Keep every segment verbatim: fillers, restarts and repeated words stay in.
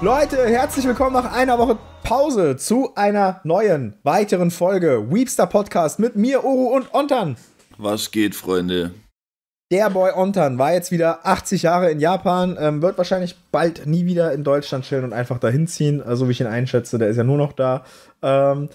Leute, herzlich willkommen nach einer Woche Pause zu einer neuen, weiteren Folge Weepster Podcast mit mir, Oru und Ontan. Was geht, Freunde? Der Boy Ontan war jetzt wieder achtzig Jahre in Japan, ähm, wird wahrscheinlich bald nie wieder in Deutschland chillen und einfach dahin ziehen, so also, wie ich ihn einschätze, der ist ja nur noch da. Ähm,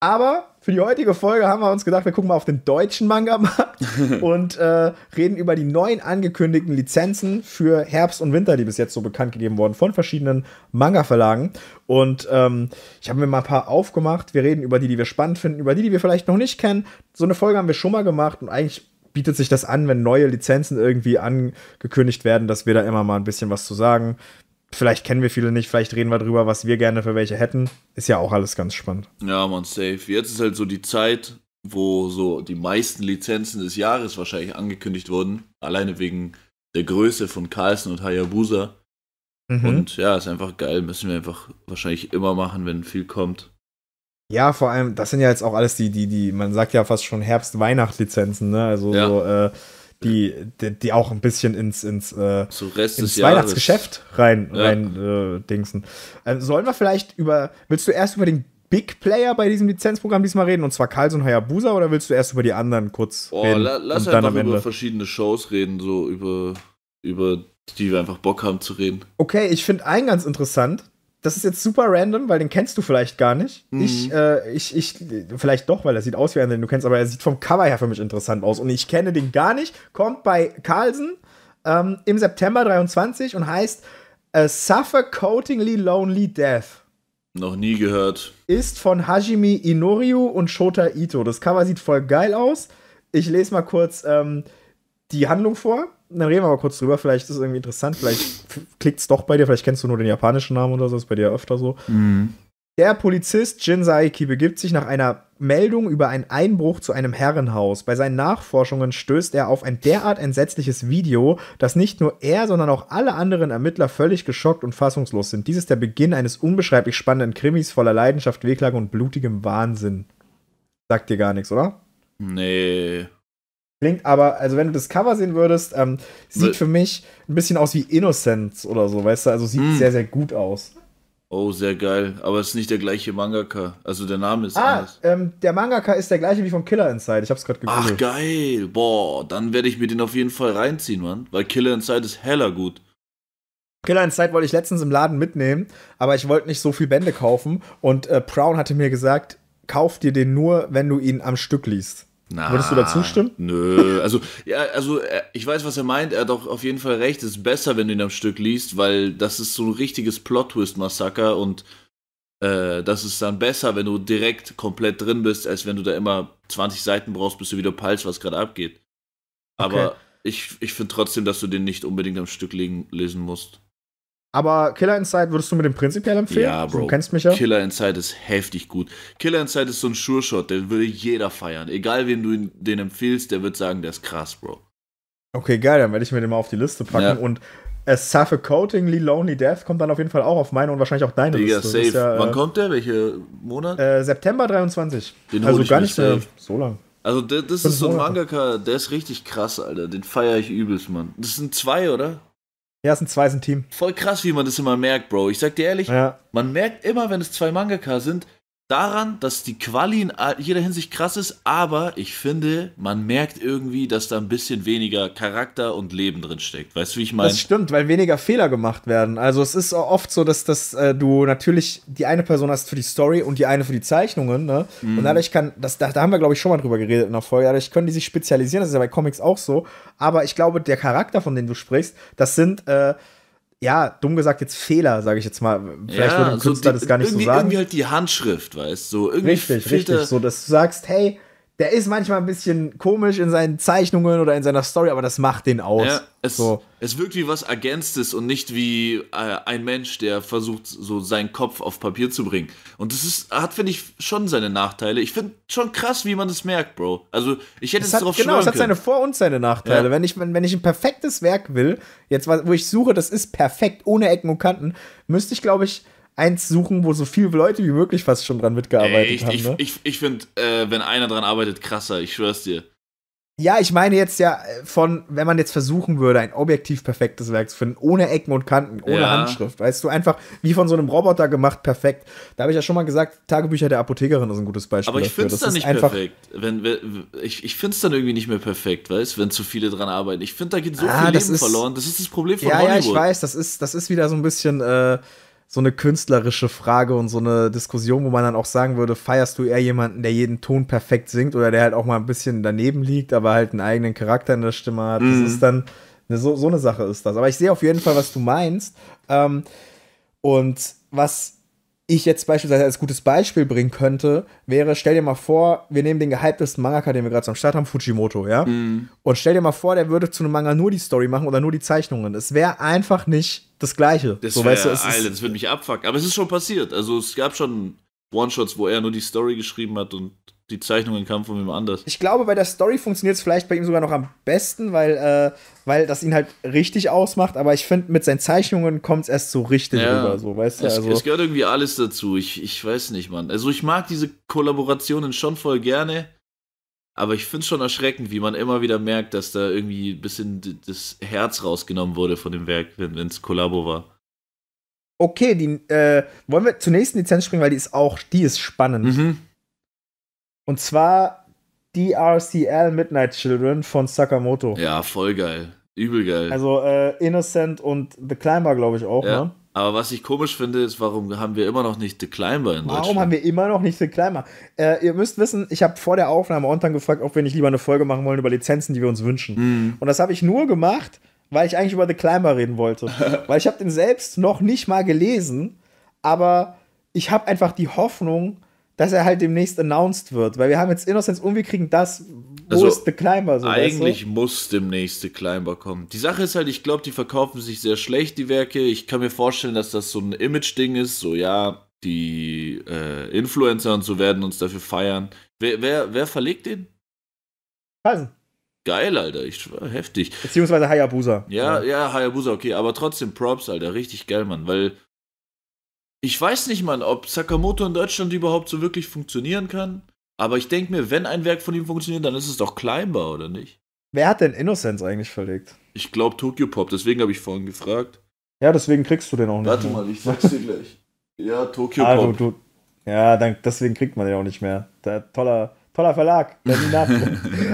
aber für die heutige Folge haben wir uns gedacht, wir gucken mal auf den deutschen Manga-Markt und äh, reden über die neuen angekündigten Lizenzen für Herbst und Winter, die bis jetzt so bekannt gegeben wurden von verschiedenen Manga-Verlagen. Und ähm, ich habe mir mal ein paar aufgemacht. Wir reden über die, die wir spannend finden, über die, die wir vielleicht noch nicht kennen. So eine Folge haben wir schon mal gemacht und eigentlich bietet sich das an, wenn neue Lizenzen irgendwie angekündigt werden, dass wir da immer mal ein bisschen was zu sagen. Vielleicht kennen wir viele nicht, vielleicht reden wir drüber, was wir gerne für welche hätten. Ist ja auch alles ganz spannend. Ja, man, safe. Jetzt ist halt so die Zeit, wo so die meisten Lizenzen des Jahres wahrscheinlich angekündigt wurden. Alleine wegen der Größe von Carlsen und Hayabusa. Mhm. Und ja, ist einfach geil. Müssen wir einfach wahrscheinlich immer machen, wenn viel kommt. Ja, vor allem, das sind ja jetzt auch alles die, die, die, man sagt ja fast schon Herbst-Weihnacht-Lizenzen, ne? Also ja. so, äh, Die, die, die auch ein bisschen ins, ins, äh, so Rest ins des Weihnachtsgeschäft rein, ja. rein äh, dingsen. Ähm, sollen wir vielleicht über, willst du erst über den Big Player bei diesem Lizenzprogramm diesmal reden, und zwar Carlsen und Hayabusa, oder willst du erst über die anderen kurz oh, reden? La lass und dann einfach am Ende über verschiedene Shows reden, so über, über die wir einfach Bock haben zu reden. Okay, ich finde einen ganz interessant. Das ist jetzt super random, weil den kennst du vielleicht gar nicht. Mhm. Ich, äh, ich, ich, vielleicht doch, weil er sieht aus wie einer, den du kennst, aber er sieht vom Cover her für mich interessant aus. Und ich kenne den gar nicht. Kommt bei Carlsen ähm, im September dreiundzwanzig und heißt A Suffocatingly Lonely Death. Noch nie gehört. Ist von Hajime Inoryu und Shota Ito. Das Cover sieht voll geil aus. Ich lese mal kurz ähm, die Handlung vor. Dann reden wir mal kurz drüber, vielleicht ist es irgendwie interessant, vielleicht klickt es doch bei dir, vielleicht kennst du nur den japanischen Namen oder so, ist bei dir öfter so. Mhm. Der Polizist Jin Saeki begibt sich nach einer Meldung über einen Einbruch zu einem Herrenhaus. Bei seinen Nachforschungen stößt er auf ein derart entsetzliches Video, dass nicht nur er, sondern auch alle anderen Ermittler völlig geschockt und fassungslos sind. Dies ist der Beginn eines unbeschreiblich spannenden Krimis voller Leidenschaft, Wehklagen und blutigem Wahnsinn. Sagt dir gar nichts, oder? Nee. Klingt aber, also wenn du das Cover sehen würdest, ähm, sieht für mich ein bisschen aus wie Innocence oder so, weißt du? Also sieht mm. sehr, sehr gut aus. Oh, sehr geil. Aber es ist nicht der gleiche Mangaka. Also der Name ist ah, anders. Ähm, der Mangaka ist der gleiche wie vom Killer Inside. Ich hab's gerade gegoogelt. Ach, geil. Boah, dann werde ich mir den auf jeden Fall reinziehen, Mann. Weil Killer Inside ist heller gut. Killer Inside wollte ich letztens im Laden mitnehmen, aber ich wollte nicht so viel Bände kaufen. Und äh, Brown hatte mir gesagt, kauf dir den nur, wenn du ihn am Stück liest. Na, würdest du dazu stimmen? Nö, also, ja, also ich weiß, was er meint, er hat auch auf jeden Fall recht, es ist besser, wenn du ihn am Stück liest, weil das ist so ein richtiges Plot-Twist-Massaker und äh, das ist dann besser, wenn du direkt komplett drin bist, als wenn du da immer zwanzig Seiten brauchst, bis du wieder peilst, was gerade abgeht. Aber okay. ich, ich finde trotzdem, dass du den nicht unbedingt am Stück legen, lesen musst. Aber Killer Inside würdest du mir den prinzipiell empfehlen? Ja, Bro. Du kennst mich ja. Killer Inside ist heftig gut. Killer Inside ist so ein Sure-Shot, den würde jeder feiern. Egal, wem du den empfiehlst, der wird sagen, der ist krass, Bro. Okay, geil, dann werde ich mir den mal auf die Liste packen. Ja. Und A Suffocatingly Lonely Death kommt dann auf jeden Fall auch auf meine und wahrscheinlich auch deine Digga, Liste. Safe. Ist ja, äh, wann kommt der? Welche Monat? Äh, September dreiundzwanzig. Den also gar nicht safe. So lang. Also das, das ist so ein Mangaka, der ist richtig krass, Alter. Den feiere ich übelst, Mann. Das sind zwei, oder? Ja, es sind zwei, es ist ein Team. Voll krass, wie man das immer merkt, Bro. Ich sag dir ehrlich, ja. Man merkt immer, wenn es zwei Mangaka sind, daran, dass die Quali in jeder Hinsicht krass ist, aber ich finde, man merkt irgendwie, dass da ein bisschen weniger Charakter und Leben drin steckt. Weißt du, wie ich meine? Das stimmt, weil weniger Fehler gemacht werden. Also es ist oft so, dass, dass äh, du natürlich die eine Person hast für die Story und die eine für die Zeichnungen, ne? Mhm. Und dadurch kann, das, da, da haben wir, glaube ich, schon mal drüber geredet in der Folge, dadurch können die sich spezialisieren, das ist ja bei Comics auch so, aber ich glaube, der Charakter, von dem du sprichst, das sind äh, ja, dumm gesagt jetzt Fehler, sage ich jetzt mal. Vielleicht ja, würde ein Künstler so die, das gar nicht so sagen. Irgendwie halt die Handschrift, weißt du. So, richtig, richtig. So, dass du sagst, hey, der ist manchmal ein bisschen komisch in seinen Zeichnungen oder in seiner Story, aber das macht den aus. Ja, es, so. Es wirkt wie was Ergänztes und nicht wie äh, ein Mensch, der versucht, so seinen Kopf auf Papier zu bringen. Und das ist, hat, finde ich, schon seine Nachteile. Ich finde schon krass, wie man das merkt, Bro. Also, ich hätte es drauf schwören können. Genau, es hat seine Vor- und seine Nachteile. Ja. Wenn ich, wenn, wenn ich ein perfektes Werk will, jetzt wo ich suche, das ist perfekt, ohne Ecken und Kanten, müsste ich, glaube ich, eins suchen, wo so viele Leute wie möglich fast schon dran mitgearbeitet Ey, ich, haben. Ne? Ich, ich, ich finde, äh, wenn einer dran arbeitet, krasser, ich schwör's dir. Ja, ich meine jetzt ja von, wenn man jetzt versuchen würde, ein objektiv perfektes Werk zu finden, ohne Ecken und Kanten, ohne ja. Handschrift, weißt du, einfach wie von so einem Roboter gemacht, perfekt. Da habe ich ja schon mal gesagt, Tagebücher der Apothekerin ist ein gutes Beispiel. Aber ich finde es dann nicht perfekt. Wenn, wenn, ich ich finde es dann irgendwie nicht mehr perfekt, weißt du, wenn zu viele dran arbeiten. Ich finde, da geht so ah, viel Leben ist, verloren. Das ist das Problem von ja, Hollywood. Ja, ich weiß, das ist, das ist wieder so ein bisschen äh, so eine künstlerische Frage und so eine Diskussion, wo man dann auch sagen würde, feierst du eher jemanden, der jeden Ton perfekt singt oder der halt auch mal ein bisschen daneben liegt, aber halt einen eigenen Charakter in der Stimme hat. Mhm. Das ist dann, eine, so, so eine Sache ist das. Aber ich sehe auf jeden Fall, was du meinst. Ähm, und was ich jetzt beispielsweise als gutes Beispiel bringen könnte, wäre, stell dir mal vor, wir nehmen den gehyptesten Mangaka, den wir gerade am Start haben, Fujimoto, ja? Mm. Und stell dir mal vor, der würde zu einem Manga nur die Story machen oder nur die Zeichnungen. Es wäre einfach nicht das Gleiche. Das, so, weißt du, es ist, das würde mich abfucken. Aber es ist schon passiert. Also es gab schon One-Shots, wo er nur die Story geschrieben hat und die Zeichnungen kamen von jemand anders. Ich glaube, bei der Story funktioniert es vielleicht bei ihm sogar noch am besten, weil, äh, weil das ihn halt richtig ausmacht, aber ich finde, mit seinen Zeichnungen kommt es erst so richtig ja. rüber, so, weißt du? Es, also es gehört irgendwie alles dazu, ich, ich weiß nicht, Mann. Also ich mag diese Kollaborationen schon voll gerne, aber ich finde es schon erschreckend, wie man immer wieder merkt, dass da irgendwie ein bisschen das Herz rausgenommen wurde von dem Werk, wenn es Kollabo war. Okay, die, äh, wollen wir zur nächsten Lizenz springen, weil die ist auch, die ist spannend. Mhm. Und zwar D R C L Midnight Children von Sakamoto. Ja, voll geil. Übel geil. Also äh, Innocent und The Climber, glaube ich, auch. Ja. Ne? Aber was ich komisch finde, ist, warum haben wir immer noch nicht The Climber in Deutschland? Warum haben wir immer noch nicht The Climber? Äh, ihr müsst wissen, ich habe vor der Aufnahme online gefragt, ob wir nicht lieber eine Folge machen wollen über Lizenzen, die wir uns wünschen. Mhm. Und das habe ich nur gemacht, weil ich eigentlich über The Climber reden wollte. Weil ich habe den selbst noch nicht mal gelesen, aber ich habe einfach die Hoffnung, dass er halt demnächst announced wird, weil wir haben jetzt Innocence und wir kriegen das, wo also ist The Climber? So, eigentlich weißt du? Muss demnächst The Climber kommen. Die Sache ist halt, ich glaube, die verkaufen sich sehr schlecht, die Werke. Ich kann mir vorstellen, dass das so ein Image-Ding ist, so ja, die äh, Influencer und so werden uns dafür feiern. Wer, wer, wer verlegt den? Carlsen. Geil, Alter, ich schwör, heftig. Beziehungsweise Hayabusa. Ja, ja, ja, Hayabusa, okay, aber trotzdem Props, Alter, richtig geil, Mann, weil ich weiß nicht, Mann, ob Sakamoto in Deutschland überhaupt so wirklich funktionieren kann. Aber ich denke mir, wenn ein Werk von ihm funktioniert, dann ist es doch Climber, oder nicht? Wer hat denn Innocence eigentlich verlegt? Ich glaube Tokyo Pop, deswegen habe ich vorhin gefragt. Ja, deswegen kriegst du den auch nicht. Warte mal, ich sag's dir gleich. Ja, Tokyo also, Pop. Du, ja, dann, deswegen kriegt man den auch nicht mehr. Der, toller, toller Verlag.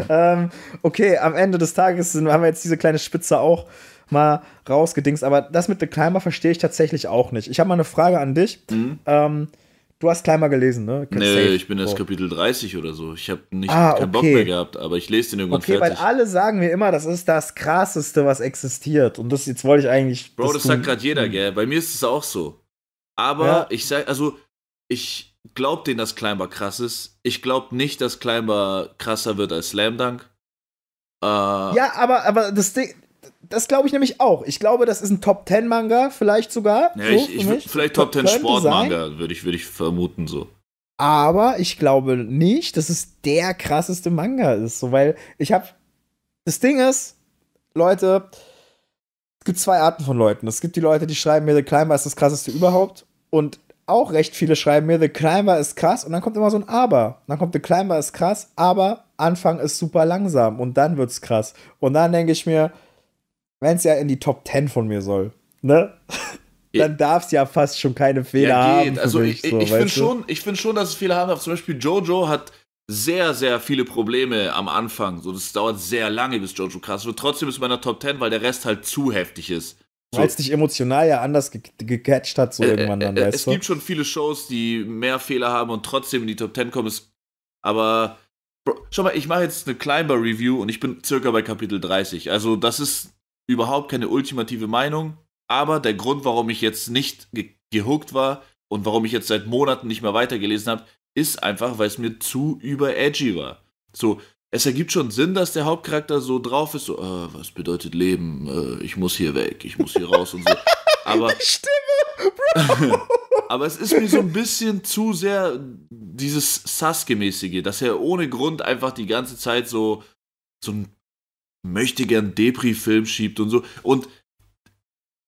ähm, okay, am Ende des Tages haben wir jetzt diese kleine Spitze auch mal rausgedingst, aber das mit The Climber verstehe ich tatsächlich auch nicht. Ich habe mal eine Frage an dich. Mhm. Ähm, du hast Climber gelesen, ne? Can nee, safe. Ich bin erst oh. Kapitel dreißig oder so. Ich habe nicht ah, keinen okay. Bock mehr gehabt, aber ich lese den irgendwann okay, fertig. Okay, weil alle sagen mir immer, das ist das Krasseste, was existiert. Und das jetzt wollte ich eigentlich... Bro, das sagt gerade jeder, gell? Bei mir ist es auch so. Aber ja. ich sag, also ich glaube denen, dass Climber krass ist. Ich glaube nicht, dass Climber krasser wird als Slam Dunk. Äh, ja, aber, aber das Ding... Das glaube ich nämlich auch. Ich glaube, das ist ein Top-Ten-Manga, vielleicht sogar. Ja, so, ich, ich, vielleicht Top-Ten-Sport-Manga, würde ich, würd ich vermuten so. Aber ich glaube nicht, dass es der krasseste Manga ist. So, weil ich habe... Das Ding ist, Leute, es gibt zwei Arten von Leuten. Es gibt die Leute, die schreiben mir, The Climber ist das krasseste überhaupt. Und auch recht viele schreiben mir, The Climber ist krass. Und dann kommt immer so ein Aber. Und dann kommt The Climber ist krass, aber Anfang ist super langsam. Und dann wird's krass. Und dann denke ich mir... Wenn es ja in die Top Ten von mir soll, ne? Dann darf es ja fast schon keine Fehler ja, haben. Für also mich, ich, so, ich finde schon, find schon, dass es Fehler haben darf. Zum Beispiel Jojo hat sehr, sehr viele Probleme am Anfang. So, das dauert sehr lange, bis Jojo krass wird. Trotzdem ist es meiner Top Ten, weil der Rest halt zu heftig ist. So. Weil es dich emotional ja anders ge gecatcht hat, so äh, irgendwann dann, äh, weißt es du? Es gibt schon viele Shows, die mehr Fehler haben und trotzdem in die Top Ten kommen. Aber Bro, schau mal, ich mache jetzt eine Climber-Review und ich bin circa bei Kapitel dreißig. Also das ist überhaupt keine ultimative Meinung, aber der Grund, warum ich jetzt nicht ge gehuckt war und warum ich jetzt seit Monaten nicht mehr weitergelesen habe, ist einfach, weil es mir zu über-edgy war. So, es ergibt schon Sinn, dass der Hauptcharakter so drauf ist, so, äh, was bedeutet Leben, äh, ich muss hier weg, ich muss hier raus und so. Aber die Stimme, Bro. Aber es ist mir so ein bisschen zu sehr dieses Sasuke-mäßige, dass er ohne Grund einfach die ganze Zeit so, so ein möchte gern Depri-Film schiebt und so. Und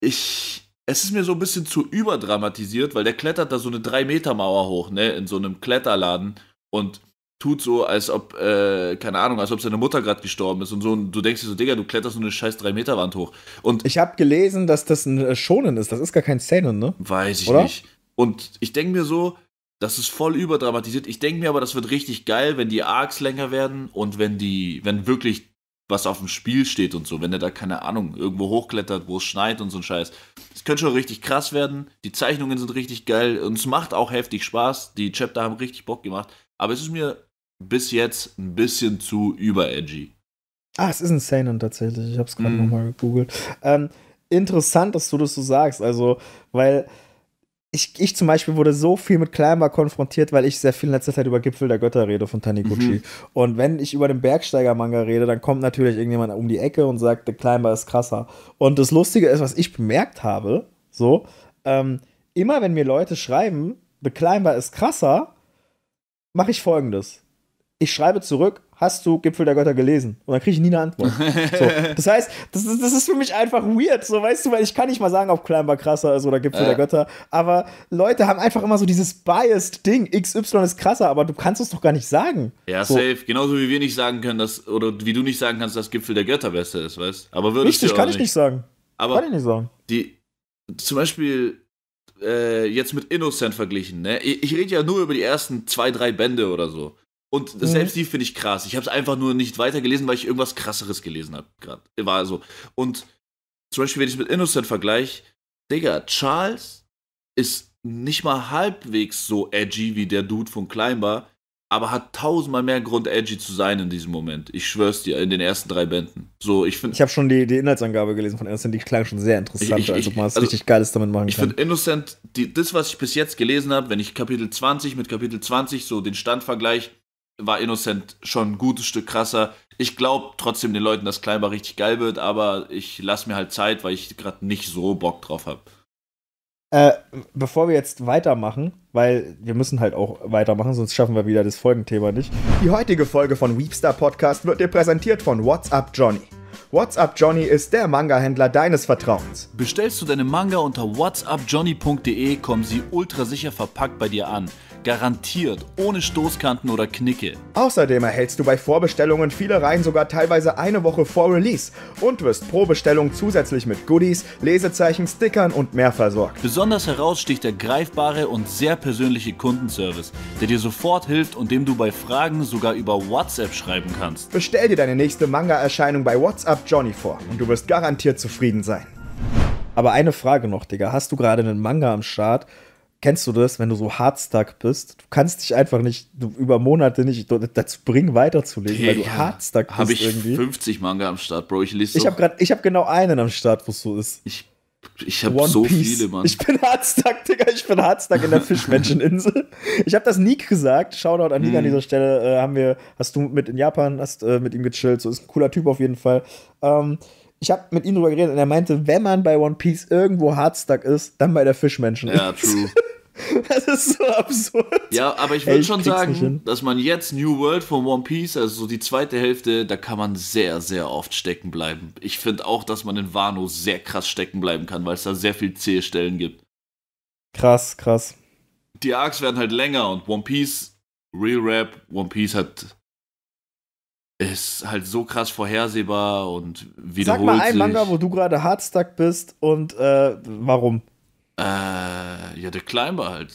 ich... Es ist mir so ein bisschen zu überdramatisiert, weil der klettert da so eine drei Meter Mauer hoch, ne? In so einem Kletterladen. Und tut so, als ob, äh, keine Ahnung, als ob seine Mutter gerade gestorben ist und so. Und du denkst dir so, Digga, du kletterst so eine scheiß drei Meter Wand hoch. Und ich habe gelesen, dass das ein Shonen ist. Das ist gar kein Seinen, ne? Weiß ich Oder? nicht. Und ich denke mir so, das ist voll überdramatisiert. Ich denke mir aber, das wird richtig geil, wenn die Arcs länger werden und wenn die, wenn wirklich was auf dem Spiel steht und so. Wenn der da, keine Ahnung, irgendwo hochklettert, wo es schneit und so ein Scheiß. Das könnte schon richtig krass werden. Die Zeichnungen sind richtig geil und es macht auch heftig Spaß. Die Chapter haben richtig Bock gemacht. Aber es ist mir bis jetzt ein bisschen zu über-edgy. Ah, es ist ein Seinen tatsächlich. Ich hab's gerade mm. nochmal gegoogelt. Ähm, interessant, dass du das so sagst. Also, weil ich, ich zum Beispiel wurde so viel mit Climber konfrontiert, weil ich sehr viel in letzter Zeit über Gipfel der Götter rede von Taniguchi. Mhm. Und wenn ich über den Bergsteiger-Manga rede, dann kommt natürlich irgendjemand um die Ecke und sagt, der Climber ist krasser. Und das Lustige ist, was ich bemerkt habe, so, ähm, immer wenn mir Leute schreiben, The Climber ist krasser, mache ich Folgendes. Ich schreibe zurück, hast du Gipfel der Götter gelesen? Und dann kriege ich nie eine Antwort. So. Das heißt, das ist, das ist für mich einfach weird, so, weißt du, weil ich kann nicht mal sagen, ob Climber krasser ist oder Gipfel äh. der Götter, aber Leute haben einfach immer so dieses Biased-Ding, X Y ist krasser, aber du kannst es doch gar nicht sagen. Ja, so. Safe. Genauso wie wir nicht sagen können, dass, oder wie du nicht sagen kannst, dass Gipfel der Götter besser ist, weißt aber würdest Richtig, du? Richtig, kann nicht. ich nicht sagen. Aber kann ich nicht sagen. Die, zum Beispiel äh, jetzt mit Innocent verglichen, ne? Ich, ich rede ja nur über die ersten zwei, drei Bände oder so. Und selbst die finde ich krass. Ich habe es einfach nur nicht weitergelesen, weil ich irgendwas krasseres gelesen habe gerade. War so. Und zum Beispiel, wenn ich es mit Innocent vergleiche, Digga, Charles ist nicht mal halbwegs so edgy wie der Dude von Climber, aber hat tausendmal mehr Grund, edgy zu sein in diesem Moment. Ich schwör's dir, in den ersten drei Bänden. So, ich finde. Ich habe schon die, die Inhaltsangabe gelesen von Innocent, die klang schon sehr interessant, ich, ich, also man was also, richtig Geiles damit machen ich kann. Ich finde Innocent, die, das, was ich bis jetzt gelesen habe, wenn ich Kapitel zwanzig mit Kapitel zwanzig so den Stand vergleiche, war Innocent schon ein gutes Stück krasser. Ich glaube trotzdem den Leuten, dass Climber richtig geil wird, aber ich lasse mir halt Zeit, weil ich gerade nicht so Bock drauf habe. Äh, bevor wir jetzt weitermachen, weil wir müssen halt auch weitermachen, sonst schaffen wir wieder das Folgenthema nicht. Die heutige Folge von Weepstar Podcast wird dir präsentiert von What's Up Johnny. What's Up Johnny ist der Manga-Händler deines Vertrauens. Bestellst du deine Manga unter what's up johnny punkt de, kommen sie ultrasicher verpackt bei dir an. Garantiert, ohne Stoßkanten oder Knicke. Außerdem erhältst du bei Vorbestellungen viele Reihen sogar teilweise eine Woche vor Release und wirst pro Bestellung zusätzlich mit Goodies, Lesezeichen, Stickern und mehr versorgt. Besonders heraussticht der greifbare und sehr persönliche Kundenservice, der dir sofort hilft und dem du bei Fragen sogar über WhatsApp schreiben kannst. Bestell dir deine nächste Manga-Erscheinung bei What's Up Johnny vor und du wirst garantiert zufrieden sein. Aber eine Frage noch, Digga. Hast du gerade einen Manga am Start? Kennst du das, wenn du so hardstuck bist? Du kannst dich einfach nicht, du, über Monate nicht dazu bringen, weiterzulesen, weil du ja, hardstuck bist hab ich irgendwie. Habe ich fünfzig Manga am Start, Bro. Ich lese so. Ich habe gerade, ich habe genau einen am Start, wo es so ist. Ich, ich habe so Piece. viele, Mann. Ich bin hardstuck, Digga. Ich bin hardstuck in der Fischmenscheninsel. Ich habe das Niek gesagt. Shoutout an Niek hm. an dieser Stelle. Äh, haben wir, hast du mit in Japan, hast äh, mit ihm gechillt. So ist ein cooler Typ auf jeden Fall. Ähm, Ich habe mit ihm drüber geredet und er meinte, wenn man bei One Piece irgendwo hardstuck ist, dann bei der Fischmenschen. Ja, true. Das ist so absurd. Ja, aber ich würde schon sagen, dass man jetzt New World von One Piece, also so die zweite Hälfte, da kann man sehr, sehr oft stecken bleiben. Ich finde auch, dass man in Wano sehr krass stecken bleiben kann, weil es da sehr viel zähe Stellen gibt. Krass, krass. Die Arcs werden halt länger und One Piece, Real Rap, One Piece hat... ist halt so krass vorhersehbar und wiederholt. Sag mal einen Manga, wo du gerade hardstuck bist und äh, warum? Äh, ja, The Climber halt.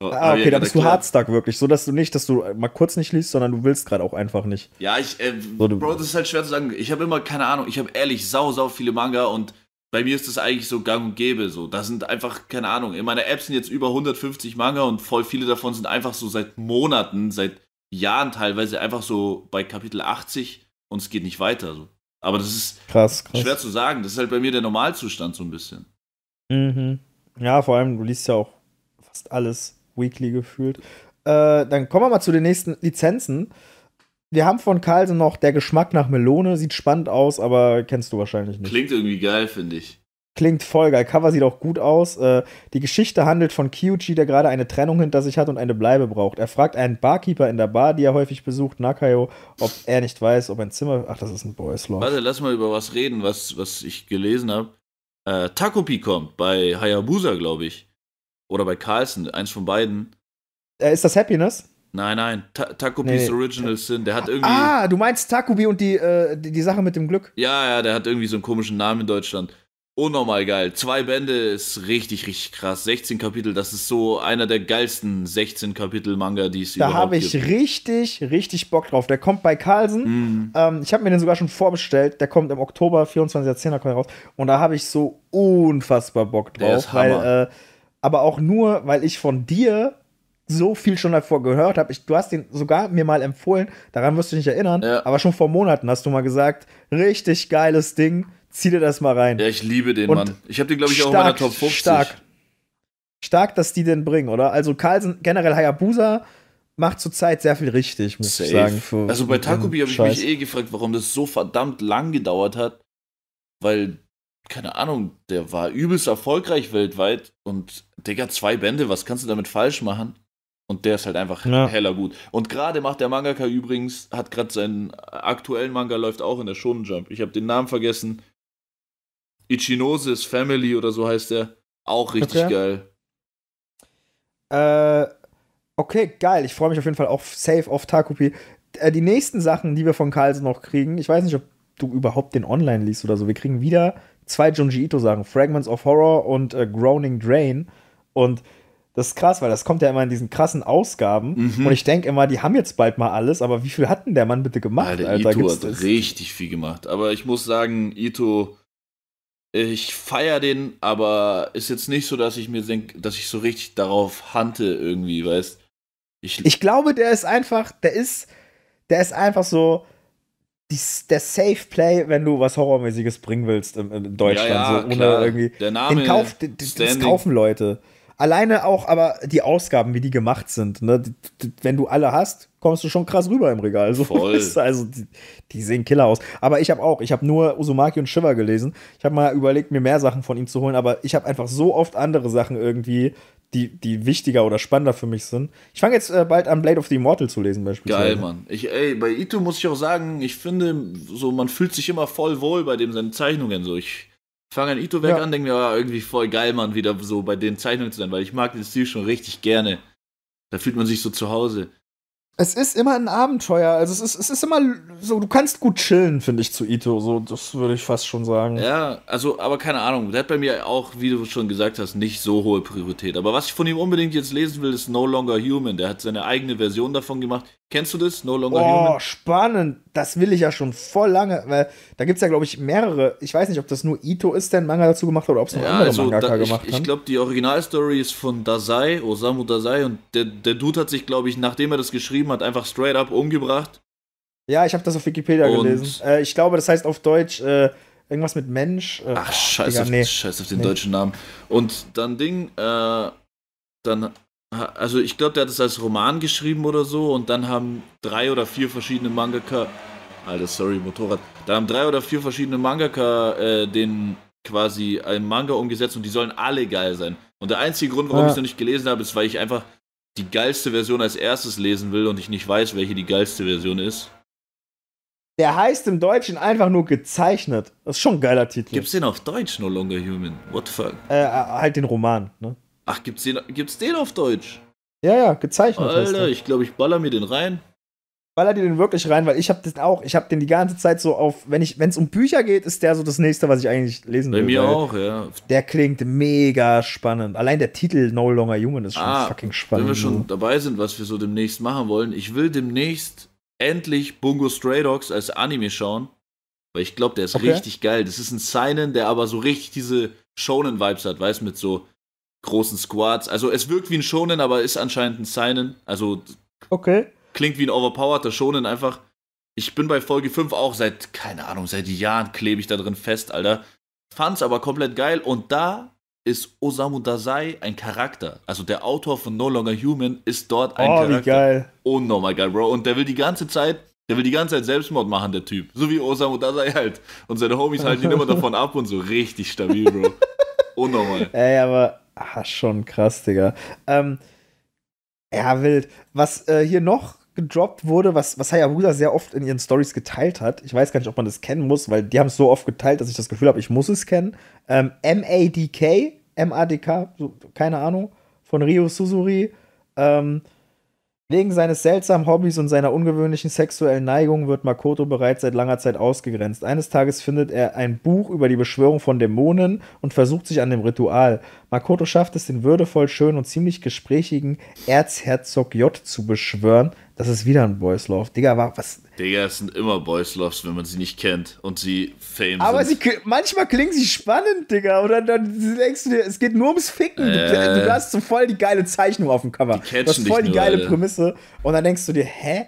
Ah, okay, ja, da bist du hardstuck wirklich, so dass du nicht, dass du mal kurz nicht liest, sondern du willst gerade auch einfach nicht. Ja, ich, äh, so, Bro, das ist halt schwer zu sagen. Ich habe immer, keine Ahnung, ich habe ehrlich sau, sau viele Manga und bei mir ist das eigentlich so gang und gäbe. So. Da sind einfach, keine Ahnung, in meiner App sind jetzt über hundertfünfzig Manga und voll viele davon sind einfach so seit Monaten, seit Jahren teilweise einfach so bei Kapitel achtzig und es geht nicht weiter. So. Aber das ist krass, krass. Schwer zu sagen. Das ist halt bei mir der Normalzustand so ein bisschen. Mhm. Ja, vor allem, du liest ja auch fast alles weekly gefühlt. Äh, dann kommen wir mal zu den nächsten Lizenzen. Wir haben von Carlsen noch Der Geschmack nach Melone. Sieht spannend aus, aber kennst du wahrscheinlich nicht. Klingt irgendwie geil, finde ich. Klingt voll geil. Cover sieht auch gut aus. Äh, die Geschichte handelt von Kyuchi, der gerade eine Trennung hinter sich hat und eine Bleibe braucht. Er fragt einen Barkeeper in der Bar, die er häufig besucht, Nakayo, ob er nicht weiß, ob ein Zimmer... Ach, das ist ein Boys Love. Warte, lass mal über was reden, was, was ich gelesen habe. Äh, Takopi kommt bei Hayabusa, glaube ich. Oder bei Carlsen, eins von beiden. Äh, ist das Happiness? Nein, nein, Ta Takubis nee, Original Ta Sin, der hat irgendwie... Ah, du meinst Takopi und die, äh, die, die Sache mit dem Glück? Ja, ja, der hat irgendwie so einen komischen Namen in Deutschland. Unnormal geil. Zwei Bände ist richtig, richtig krass. sechzehn Kapitel, das ist so einer der geilsten sechzehn-Kapitel-Manga, die es überhaupt gibt. Da habe ich richtig, richtig Bock drauf. Der kommt bei Carlsen. Mm. Ähm, ich habe mir den sogar schon vorbestellt. Der kommt im Oktober, vierundzwanzigster zehnter kommt er raus. Und da habe ich so unfassbar Bock drauf. Der ist weil, Hammer. Äh, aber auch nur, weil ich von dir so viel schon davor gehört habe. Du hast den sogar mir mal empfohlen. Daran wirst du dich nicht erinnern. Ja. Aber schon vor Monaten hast du mal gesagt, richtig geiles Ding. Zieh dir das mal rein. Ja, ich liebe den, und Mann. Ich habe den, glaube ich, stark, auch in meiner Top fünfzig. Stark. Stark, dass die den bringen, oder? Also Carlsen, generell Hayabusa, macht zurzeit sehr viel richtig, muss Safe. ich sagen. Für, also bei Takopi habe ich mich eh gefragt, warum das so verdammt lang gedauert hat. Weil, keine Ahnung, der war übelst erfolgreich weltweit. Und, Digga, zwei Bände, was kannst du damit falsch machen? Und der ist halt einfach ja. heller gut. Und gerade macht der Mangaka übrigens, hat gerade seinen aktuellen Manga, läuft auch in der Shonen Jump. Ich habe den Namen vergessen. Ichinose's Family oder so heißt der. Auch richtig okay. geil. Äh, okay, geil. Ich freue mich auf jeden Fall auch safe auf Takopi. Äh, die nächsten Sachen, die wir von Carlsen noch kriegen, ich weiß nicht, ob du überhaupt den online liest oder so. Wir kriegen wieder zwei Junji Ito-Sachen. Fragments of Horror und äh, Groaning Drain. Und das ist krass, weil das kommt ja immer in diesen krassen Ausgaben. Mhm. Und ich denke immer, die haben jetzt bald mal alles. Aber wie viel hat denn der Mann bitte gemacht? Alter, Alter Ito hat das? richtig viel gemacht. Aber ich muss sagen, Ito... Ich feiere den, aber ist jetzt nicht so, dass ich mir denke, dass ich so richtig darauf hante irgendwie, weißt. Ich, ich glaube, der ist einfach, der ist, der ist einfach so die, der Safe Play, wenn du was Horrormäßiges bringen willst in, in Deutschland. Ja, ja, so, ohne klar. irgendwie. Der Name, den Kauf, den, das kaufen Leute. Alleine auch, aber die Ausgaben, wie die gemacht sind, ne? Wenn du alle hast, kommst du schon krass rüber im Regal. So. Voll. Also, die, die sehen killer aus. Aber ich habe auch, ich habe nur Uzumaki und Shiver gelesen. Ich habe mal überlegt, mir mehr Sachen von ihm zu holen, aber ich habe einfach so oft andere Sachen irgendwie, die, die wichtiger oder spannender für mich sind. Ich fange jetzt äh, bald an, Blade of the Immortal zu lesen beispielsweise. Geil, Mann. Ich, ey, bei Ito muss ich auch sagen, ich finde, so man fühlt sich immer voll wohl bei dem seinen Zeichnungen. So, ich fange an Ito weg ja. an, denke mir, ja, irgendwie voll geil, Mann, wieder so bei den Zeichnungen zu sein, weil ich mag den Stil schon richtig gerne. Da fühlt man sich so zu Hause. Es ist immer ein Abenteuer, also es ist, es ist immer so, du kannst gut chillen, finde ich, zu Ito, so, das würde ich fast schon sagen. Ja, also, aber keine Ahnung, der hat bei mir auch, wie du schon gesagt hast, nicht so hohe Priorität. Aber was ich von ihm unbedingt jetzt lesen will, ist No Longer Human, der hat seine eigene Version davon gemacht. Kennst du das, No Longer oh, Human? Oh, spannend, das will ich ja schon voll lange, weil da gibt es ja, glaube ich, mehrere, ich weiß nicht, ob das nur Ito ist, der einen Manga dazu gemacht hat, oder ob es noch ja, andere also, Mangaka da, ich, gemacht haben. Ich glaube, die Originalstory ist von Dazai, Osamu Dazai, und der, der Dude hat sich, glaube ich, nachdem er das geschrieben hat einfach straight up umgebracht. Ja, ich habe das auf Wikipedia und gelesen. Äh, ich glaube, das heißt auf Deutsch äh, irgendwas mit Mensch. Äh, Ach, scheiß, Digga, auf, nee. scheiß auf den nee. deutschen Namen. Und dann Ding, äh, dann, also ich glaube, der hat es als Roman geschrieben oder so und dann haben drei oder vier verschiedene Mangaka, Alter, sorry, Motorrad, da haben drei oder vier verschiedene Mangaka äh, den quasi einen Manga umgesetzt und die sollen alle geil sein. Und der einzige Grund, warum ja. ich es noch nicht gelesen habe, ist, weil ich einfach die geilste Version als erstes lesen will und ich nicht weiß, welche die geilste Version ist. Der heißt im Deutschen einfach nur gezeichnet. Das ist schon ein geiler Titel. Gibt's den auf Deutsch, No Longer Human? What the fuck? Äh, halt den Roman, ne? Ach, gibt's den, gibt's den auf Deutsch? Ja, ja, gezeichnet. Alter, ich glaube, ich baller mir den rein. Baller dir den wirklich rein, weil ich hab den auch, ich hab den die ganze Zeit so auf, wenn ich, wenn es um Bücher geht, ist der so das nächste, was ich eigentlich lesen will. Bei mir auch, ja. Der klingt mega spannend. Allein der Titel No Longer Human ist schon ah, fucking spannend. Wenn wir schon dabei sind, was wir so demnächst machen wollen, ich will demnächst endlich Bungo Stray Dogs als Anime schauen, weil ich glaube, der ist okay. richtig geil. Das ist ein Seinen, der aber so richtig diese Shonen-Vibes hat, weißt, mit so großen Squads. Also es wirkt wie ein Shonen, aber ist anscheinend ein Seinen. Also okay. Klingt wie ein overpowerter Shonen einfach. Ich bin bei Folge fünf auch seit, keine Ahnung, seit Jahren klebe ich da drin fest, Alter. Fand's aber komplett geil. Und da ist Osamu Dazai ein Charakter. Also der Autor von No Longer Human ist dort ein oh, Charakter. Oh, wie geil. Oh, no, my God, Bro. Und der will die ganze Zeit, der will die ganze Zeit Selbstmord machen, der Typ. So wie Osamu Dazai halt. Und seine Homies halten ihn immer davon ab und so richtig stabil, Bro. Oh, no, my. Ey, aber ach, schon krass, Digga. Ähm, ja, wild. Was äh, hier noch gedroppt wurde, was, was Hayabusa sehr oft in ihren Stories geteilt hat. Ich weiß gar nicht, ob man das kennen muss, weil die haben es so oft geteilt, dass ich das Gefühl habe, ich muss es kennen. Ähm, M A D K, M A D K, so, keine Ahnung, von Ryo Suzuri. Ähm, Wegen seines seltsamen Hobbys und seiner ungewöhnlichen sexuellen Neigung wird Makoto bereits seit langer Zeit ausgegrenzt. Eines Tages findet er ein Buch über die Beschwörung von Dämonen und versucht sich an dem Ritual. Makoto schafft es, den würdevoll schönen und ziemlich gesprächigen Erzherzog J zu beschwören. Das ist wieder ein Boys Love. Digga, was? Digga, es sind immer Boys Loves, wenn man sie nicht kennt und sie fame aber sind. Aber manchmal klingen sie spannend, Digga. Oder dann denkst du dir, es geht nur ums Ficken. Äh, du, du hast so voll die geile Zeichnung auf dem Cover. Du hast voll die nur, geile Alter. Prämisse. Und dann denkst du dir, hä?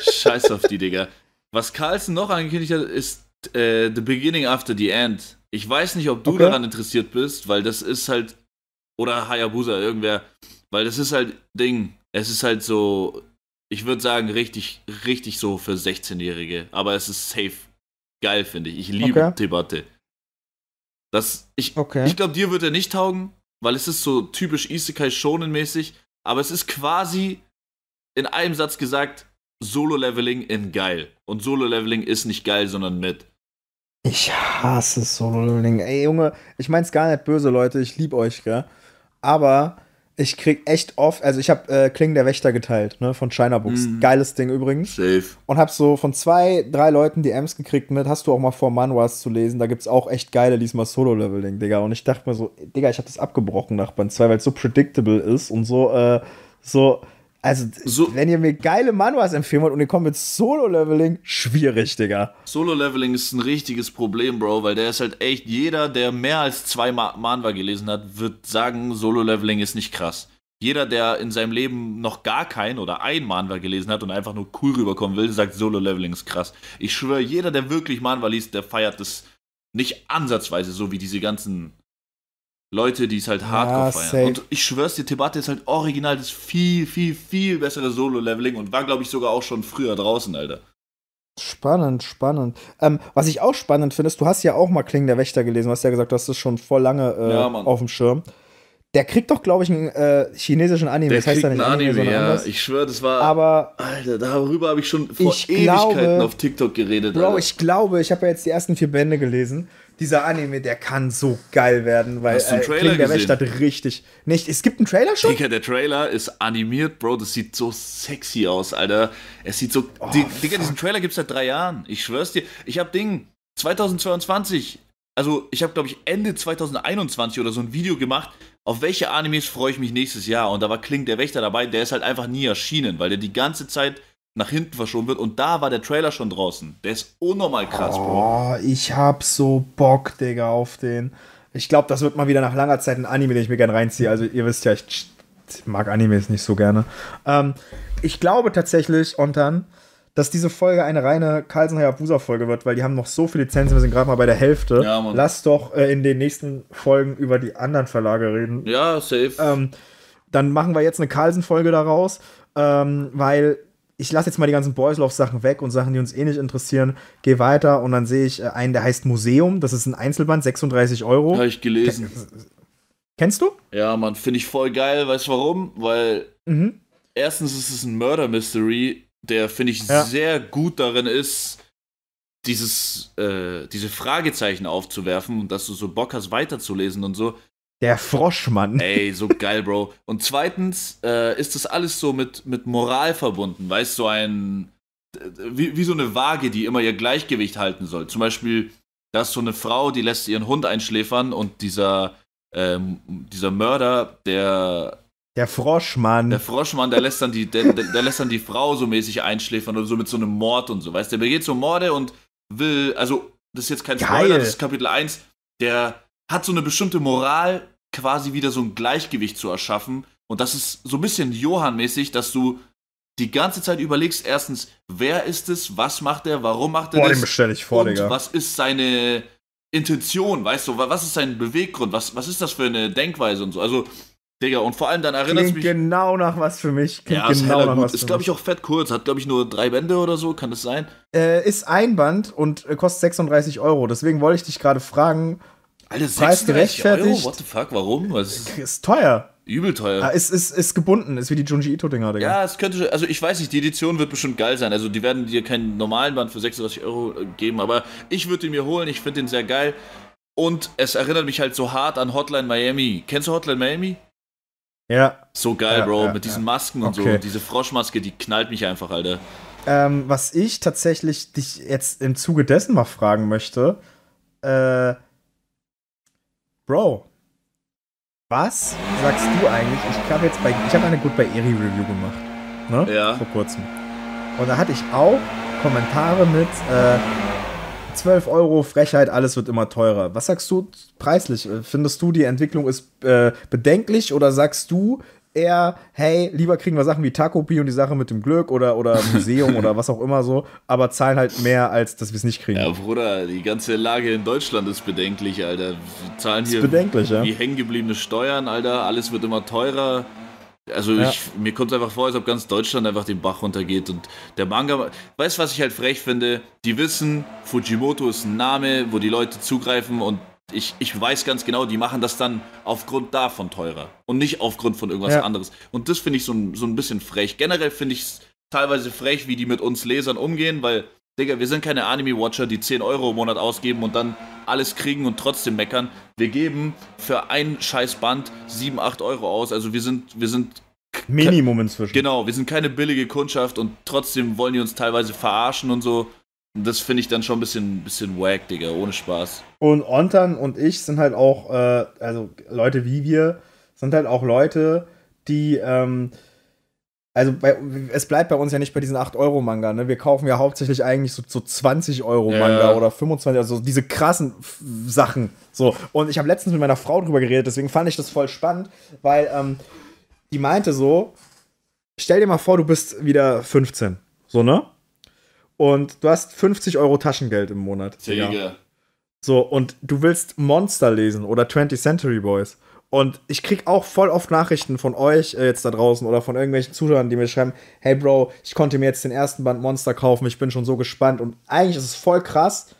Scheiß auf die, Digga. Was Carlsen noch angekündigt hat, ist äh, The Beginning After the End. Ich weiß nicht, ob du okay. daran interessiert bist, weil das ist halt, oder Hayabusa, irgendwer, weil das ist halt Ding. Es ist halt so... Ich würde sagen, richtig, richtig so für sechzehnjährige. Aber es ist safe. Geil, finde ich. Ich liebe okay. Debatte. Das, ich okay. ich glaube, dir wird er nicht taugen, weil es ist so typisch Isekai-Shonen-mäßig. Aber es ist quasi in einem Satz gesagt, Solo-Leveling in geil. Und Solo-Leveling ist nicht geil, sondern mit. Ich hasse Solo-Leveling. Ey, Junge, ich meine es gar nicht böse, Leute. Ich liebe euch, gell? Aber... Ich krieg echt oft, also ich hab äh, Klingen der Wächter geteilt, ne, von China Books. Mm. Geiles Ding übrigens. Safe. Und hab so von zwei, drei Leuten D Ms gekriegt mit, hast du auch mal vor, Manhwas zu lesen, da gibt's auch echt geile, diesmal Solo-Leveling, Digga. Und ich dachte mir so, Digga, ich hab das abgebrochen nach Band zwei, weil es so predictable ist und so, äh, so, also, so, wenn ihr mir geile Manhwas empfehlen wollt und ihr kommt mit Solo-Leveling, schwierig, Digga. Solo-Leveling ist ein richtiges Problem, Bro, weil der ist halt echt, jeder, der mehr als zwei Manhwa gelesen hat, wird sagen, Solo-Leveling ist nicht krass. Jeder, der in seinem Leben noch gar keinen oder ein Manhwa gelesen hat und einfach nur cool rüberkommen will, sagt, Solo-Leveling ist krass. Ich schwöre, jeder, der wirklich Manhwa liest, der feiert das nicht ansatzweise, so wie diese ganzen... Leute, die es halt hardcore ja, feiern. Und ich schwör's dir, Tebate ist halt original das viel, viel, viel bessere Solo-Leveling und war, glaube ich, sogar auch schon früher draußen, Alter. Spannend, spannend. Ähm, was ich auch spannend finde, ist, du hast ja auch mal Klingen der Wächter gelesen, du hast ja gesagt, du hast das schon voll lange äh, ja, auf dem Schirm. Der kriegt doch, glaube ich, einen äh, chinesischen Anime. Der das heißt ja nicht Anime, Anime sondern ja. Anders. Ich schwöre, das war... Aber Alter, darüber habe ich schon vor ich Ewigkeiten glaube, auf TikTok geredet. Bro, Alter. Ich glaube, ich habe ja jetzt die ersten vier Bände gelesen. Dieser Anime, der kann so geil werden, weil... Hast du einen Trailer gesehen? Der Wächter hat richtig... Nicht, es gibt einen Trailer schon? Digga, der Trailer ist animiert, Bro. Das sieht so sexy aus, Alter. Es sieht so... Oh, die, Digga, diesen Trailer gibt es seit drei Jahren. Ich schwör's dir. Ich hab Ding, zweitausendzweiundzwanzig... Also, ich habe, glaube ich, Ende zweitausendeinundzwanzig oder so ein Video gemacht, auf welche Animes freue ich mich nächstes Jahr. Und da war Klingen der Wächter dabei, der ist halt einfach nie erschienen, weil der die ganze Zeit nach hinten verschoben wird. Und da war der Trailer schon draußen. Der ist unnormal krass, oh, Bro. Ich hab so Bock, Digga, auf den. Ich glaube, das wird mal wieder nach langer Zeit ein Anime, den ich mir gerne reinziehe. Also, ihr wisst ja, ich mag Animes nicht so gerne. Ähm, ich glaube tatsächlich, und dann... dass diese Folge eine reine Carlsen-Hayabusa-Folge wird, weil die haben noch so viele Lizenzen, wir sind gerade mal bei der Hälfte. Ja, Mann. Lass doch äh, in den nächsten Folgen über die anderen Verlage reden. Ja, safe. Ähm, dann machen wir jetzt eine Carlsen-Folge daraus, ähm, weil ich lasse jetzt mal die ganzen Boys-Love-Sachen weg und Sachen, die uns eh nicht interessieren. Geh weiter und dann sehe ich einen, der heißt Museum, das ist ein Einzelband, sechsunddreißig Euro. Habe ich gelesen. Ken Kennst du? Ja, Mann, finde ich voll geil, weißt du warum? Weil mhm. erstens ist es ein Murder-Mystery, der, finde ich, ja. sehr gut darin ist, dieses, äh, diese Fragezeichen aufzuwerfen und dass du so Bock hast, weiterzulesen und so. Der Froschmann. Ey, so geil, Bro. Und zweitens äh, ist das alles so mit, mit Moral verbunden, weißt du, so ein, wie, wie so eine Waage, die immer ihr Gleichgewicht halten soll. Zum Beispiel, da ist so eine Frau, die lässt ihren Hund einschläfern und dieser, ähm, dieser Mörder, der... Der Froschmann. Der Froschmann, der lässt dann die, der, der lässt dann die Frau so mäßig einschläfern oder so mit so einem Mord und so, weißt du? Der begeht so Morde und will, also, das ist jetzt kein Spoiler, Geil. Das ist Kapitel eins, der hat so eine bestimmte Moral, quasi wieder so ein Gleichgewicht zu erschaffen. Und das ist so ein bisschen Johann-mäßig, dass du die ganze Zeit überlegst, erstens, wer ist es, was macht er, warum macht er Boah, das? Den bestell ich vor, und Digga. Was ist seine Intention, weißt du, was ist sein Beweggrund, was, was ist das für eine Denkweise und so, also... Digga, und vor allem dann erinnert es mich... genau nach was für mich. Klingt ja, ist genau nach gut. Was ist, glaube ich, auch fett kurz. Hat, glaube ich, nur drei Bände oder so. Kann das sein? Äh, ist ein Band und äh, kostet sechsunddreißig Euro. Deswegen wollte ich dich gerade fragen, Alter, Preis gerechtfertigt? Euro? What the fuck, warum? Was? Ist teuer. Übel teuer. Ah, ist, ist, ist gebunden, ist wie die Junji Ito-Dinger, Digga. Ja, es könnte, also ich weiß nicht, die Edition wird bestimmt geil sein. Also die werden dir keinen normalen Band für sechsunddreißig Euro geben, aber ich würde ihn mir holen. Ich finde den sehr geil. Und es erinnert mich halt so hart an Hotline Miami. Kennst du Hotline Miami? Ja. So geil, ja, Bro, ja, mit diesen Masken ja. und okay. so. Und diese Froschmaske, die knallt mich einfach, Alter. Ähm, was ich tatsächlich dich jetzt im Zuge dessen mal fragen möchte, äh, Bro, was sagst du eigentlich? Ich habe jetzt bei, ich habe eine gut bei Eri Review gemacht, ne? Ja. Vor kurzem. Und da hatte ich auch Kommentare mit, äh, zwölf Euro, Frechheit, alles wird immer teurer. Was sagst du preislich? Findest du, die Entwicklung ist äh, bedenklich, oder sagst du eher, hey, lieber kriegen wir Sachen wie Takopi und die Sache mit dem Glück oder, oder Museum oder was auch immer so, aber zahlen halt mehr, als dass wir es nicht kriegen? Ja, Bruder, die ganze Lage in Deutschland ist bedenklich, Alter. Wir zahlen hier bedenklich, ja. wie hängengebliebene Steuern, Alter, alles wird immer teurer. Also ja. ich, mir kommt es einfach vor, als ob ganz Deutschland einfach den Bach runtergeht. Und der Manga, weißt du, was ich halt frech finde? Die wissen, Fujimoto ist ein Name, wo die Leute zugreifen, und ich, ich weiß ganz genau, die machen das dann aufgrund davon teurer und nicht aufgrund von irgendwas ja. anderes. Und das finde ich so, so ein bisschen frech. Generell finde ich es teilweise frech, wie die mit uns Lesern umgehen, weil, Digga, wir sind keine Anime-Watcher, die zehn Euro im Monat ausgeben und dann alles kriegen und trotzdem meckern. Wir geben für ein Scheißband sieben, acht Euro aus. Also wir sind, wir sind... Minimum inzwischen. Genau, wir sind keine billige Kundschaft, und trotzdem wollen die uns teilweise verarschen und so. Das finde ich dann schon ein bisschen, bisschen wack, Digga, ohne Spaß. Und Ontan und ich sind halt auch, äh, also Leute wie wir, sind halt auch Leute, die... Ähm, Also, bei, es bleibt bei uns ja nicht bei diesen acht Euro Manga, ne? Wir kaufen ja hauptsächlich eigentlich so, so zwanzig Euro Manga ja. oder fünfundzwanzig, also diese krassen F Sachen. So. Und ich habe letztens mit meiner Frau drüber geredet, deswegen fand ich das voll spannend, weil ähm, die meinte so, stell dir mal vor, du bist wieder fünfzehn, so, ne? Und du hast fünfzig Euro Taschengeld im Monat. Ja. So, und du willst Monster lesen oder twentieth Century Boys. Und ich krieg auch voll oft Nachrichten von euch äh, jetzt da draußen oder von irgendwelchen Zuschauern, die mir schreiben, hey Bro, ich konnte mir jetzt den ersten Band Monster kaufen, ich bin schon so gespannt. Und eigentlich ist es voll krass,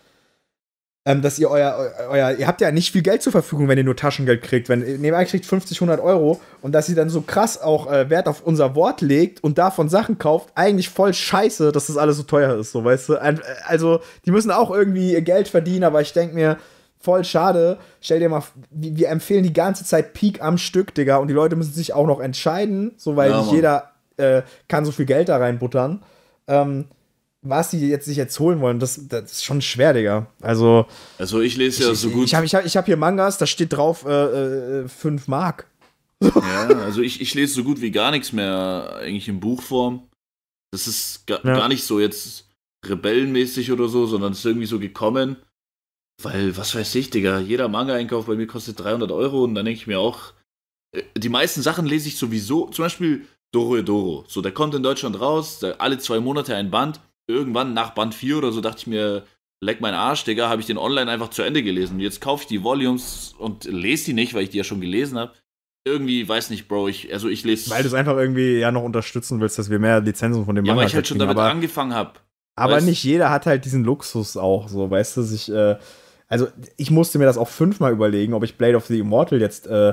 ähm, dass ihr euer, euer, ihr habt ja nicht viel Geld zur Verfügung, wenn ihr nur Taschengeld kriegt. Wenn ihr nebenan kriegt fünfzig, hundert Euro, und dass ihr dann so krass auch äh, Wert auf unser Wort legt und davon Sachen kauft, eigentlich voll scheiße, dass das alles so teuer ist, so, weißt du. Also, die müssen auch irgendwie ihr Geld verdienen, aber ich denk mir, voll schade. Stell dir mal, wir empfehlen die ganze Zeit Peak am Stück, Digga. Und die Leute müssen sich auch noch entscheiden, so, weil ja, nicht Mann. jeder äh, kann so viel Geld da reinbuttern. Ähm, was die jetzt sich jetzt holen wollen, das, das ist schon schwer, Digga. Also, also ich lese ja so gut. Ich, ich habe ich hab, ich hab hier Mangas, da steht drauf äh, äh, fünf Mark. Ja, also ich, ich lese so gut wie gar nichts mehr eigentlich in Buchform. Das ist ga, ja. gar nicht so jetzt rebellenmäßig oder so, sondern es ist irgendwie so gekommen. Weil, was weiß ich, Digga, jeder Manga-Einkauf bei mir kostet dreihundert Euro, und dann denke ich mir auch, die meisten Sachen lese ich sowieso, zum Beispiel Dorohedoro. So, der kommt in Deutschland raus, der, alle zwei Monate ein Band, irgendwann nach Band vier oder so dachte ich mir, leck mein Arsch, Digga, habe ich den online einfach zu Ende gelesen. Jetzt kaufe ich die Volumes und lese die nicht, weil ich die ja schon gelesen habe. Irgendwie, weiß nicht, Bro, ich, also ich lese... Weil du es einfach irgendwie ja noch unterstützen willst, dass wir mehr Lizenzen von dem Manga kriegen. Ja, weil ich halt schon damit angefangen habe. Aber weißt, nicht jeder hat halt diesen Luxus auch, so, weißt du, sich... Äh, Also, ich musste mir das auch fünfmal überlegen, ob ich Blade of the Immortal jetzt, äh,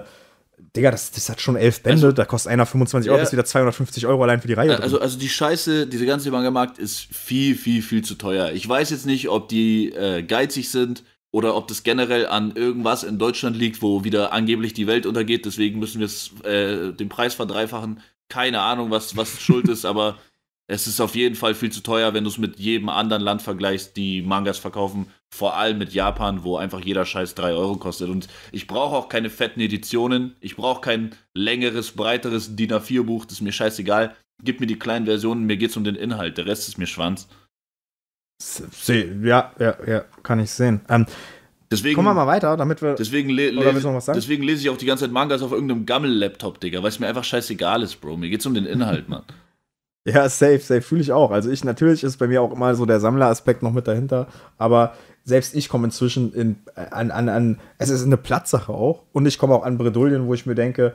Digga, das, das hat schon elf Bände, also, da kostet einer fünfundzwanzig Euro, ja, das ist wieder zweihundertfünfzig Euro allein für die Reihe. Also, also die Scheiße, dieser ganze Manga-Markt ist viel, viel, viel zu teuer. Ich weiß jetzt nicht, ob die äh, geizig sind oder ob das generell an irgendwas in Deutschland liegt, wo wieder angeblich die Welt untergeht, deswegen müssen wir es äh, den Preis verdreifachen. Keine Ahnung, was, was schuld ist, aber es ist auf jeden Fall viel zu teuer, wenn du es mit jedem anderen Land vergleichst, die Mangas verkaufen. Vor allem mit Japan, wo einfach jeder Scheiß drei Euro kostet. Und ich brauche auch keine fetten Editionen. Ich brauche kein längeres, breiteres D I N A vier Buch. Das ist mir scheißegal. Gib mir die kleinen Versionen. Mir geht's um den Inhalt. Der Rest ist mir Schwanz. Ja, ja, ja. Kann ich sehen. Ähm, deswegen, kommen wir mal weiter, damit wir... Deswegen, le oder willst du noch was sagen? Deswegen lese ich auch die ganze Zeit Mangas auf irgendeinem Gammel-Laptop, Digga. Weil es mir einfach scheißegal ist, Bro. Mir geht's um den Inhalt, Mann. Ja, safe, safe, fühle ich auch. Also ich, natürlich ist bei mir auch immer so der Sammleraspekt noch mit dahinter, aber selbst ich komme inzwischen in, an, an, an, es ist eine Platzsache auch, und ich komme auch an Bredouillen, wo ich mir denke,